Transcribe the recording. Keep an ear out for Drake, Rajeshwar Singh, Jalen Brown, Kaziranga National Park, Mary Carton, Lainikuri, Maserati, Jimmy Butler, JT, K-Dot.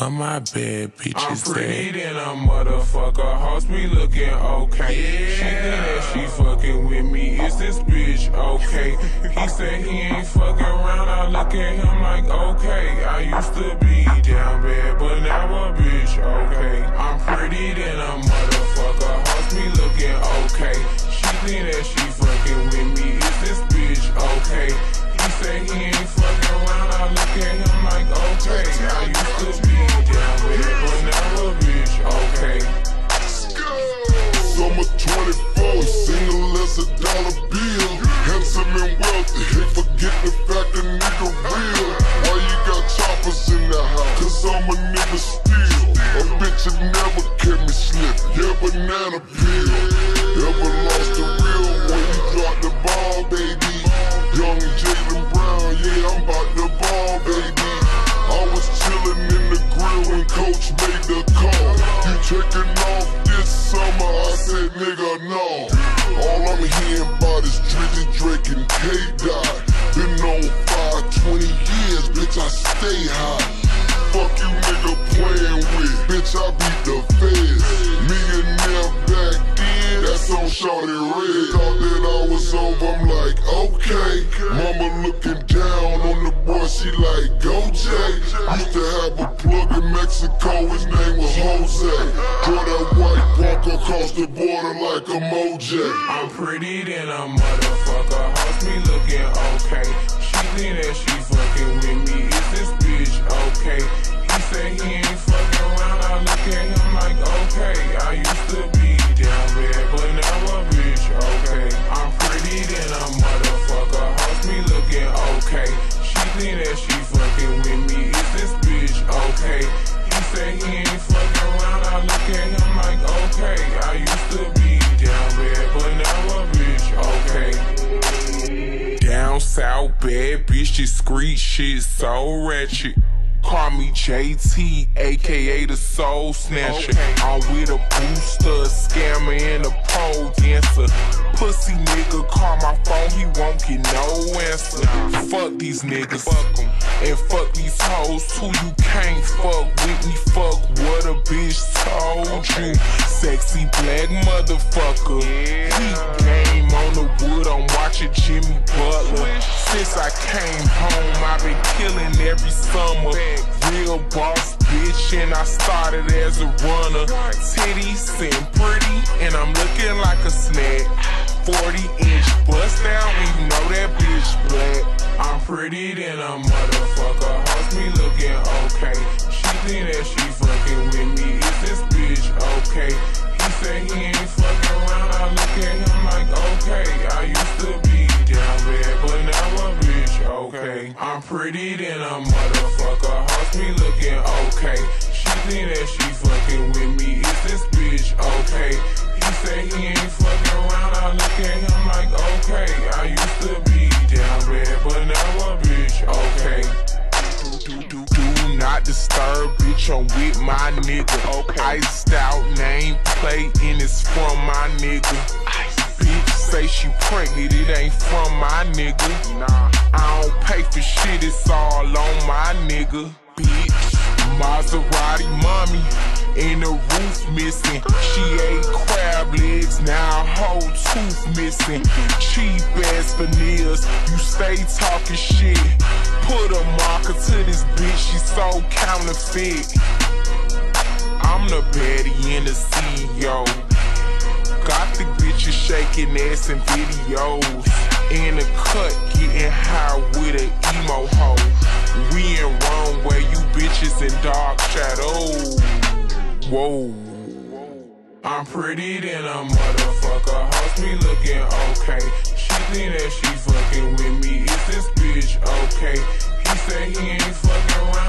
On my bed, bitches I'm pretty than a motherfucker, hoes be looking okay. Yeah. She that she fucking with me, is this bitch okay? He said he ain't fucking around, I look at him like okay. I used to be down bad, but now a bitch okay. I'm pretty than a motherfucker, hoes be looking okay. She think that she fucking with me, is this bitch okay? He said he ain't fucking around, I look at him like okay. I used to be down with it, but now a bitch okay. Summer 24, single as a dollar bill. Handsome and wealthy, hate forget the fact a nigga real. Why you got choppers in the house? Cause I'm a nigga still. A bitch that never kept me slip, yeah banana peel. Ever lost the real when you dropped the ball, baby. Young Jalen Brown, yeah, I'm about to ball, baby. I was chillin' in the grill and coach made the call. You checking off this summer, I said, nigga, no. All I'm hearing about is Drake and K-Dot. Been on fire 20 years, bitch, I stay high. Fuck you nigga playin' with, bitch, I beat the feds. Millionaire back then, that's on shawty red. Thought that I was over, I'm like, okay. Mama looking down on the boy, she like, go Jay. Used to have a plug in Mexico, his name was Jose. Draw that white bronco across the border like a Mojay. I'm pretty than a motherfucker, hoes me looking okay. She think that she fucking with me, is this bitch okay? He said he ain't fucking around, I look at him like okay. I used to be down bad, but now a bitch okay. I'm pretty than a motherfucker, hoes me looking okay. She think that she fucking with me, is this bitch okay? He said he ain't fucking around, I look at him like okay. I used to be down bad, but now a bitch okay. Down south bad bitch, this street shit so ratchet. Call me JT, aka the soul snatcher. Okay. I'm with a booster, a scammer, and a pole dancer. Pussy nigga, call my phone, he won't get no answer. Fuck these niggas, fuck 'em. And fuck these hoes too. You can't fuck with me, fuck what a bitch told you. Sexy black motherfucker. Yeah. He game on the wood, I'm watching Jimmy Butler. Since I came home, I've been killing every summer. Real boss bitch, and I started as a runner. Titties and pretty, and I'm looking like a snack. 40-inch bust down, even though that bitch black. I'm pretty than a motherfucker, hoes me looking okay. She think that she fucking with me, is this bitch okay? He said he ain't fucking around, I look at him like okay. I used to be down bad, but now a bitch okay. I'm pretty than a motherfucker, hoes me looking okay. She think that she fucking with me, is this bitch okay? He said he ain't fucking around, I look at him like okay. I used to be down bad, but now a bitch okay. Do not disturb, bitch, I'm with my nigga. Okay. Iced out, name plate, and it's from my nigga. Ice. Bitch say she pregnant, it ain't from my nigga. Nah. I don't pay for shit, it's all on my nigga. Bitch, Maserati mommy, and the roof missing. She ate crab legs, now whole tooth missing. Cheap ass veneers, you stay talking shit. Put a marker to this bitch, she so counterfeit. I'm the baddie and the CEO. Got the bitches shaking ass in videos. In the cut, getting high with an emo hoe. We in wrong way, you bitches in dark shadows. Whoa. I'm pretty than a motherfucker, hoes me looking okay. She think that she fucking with me, is this bitch okay? He said he ain't fucking around.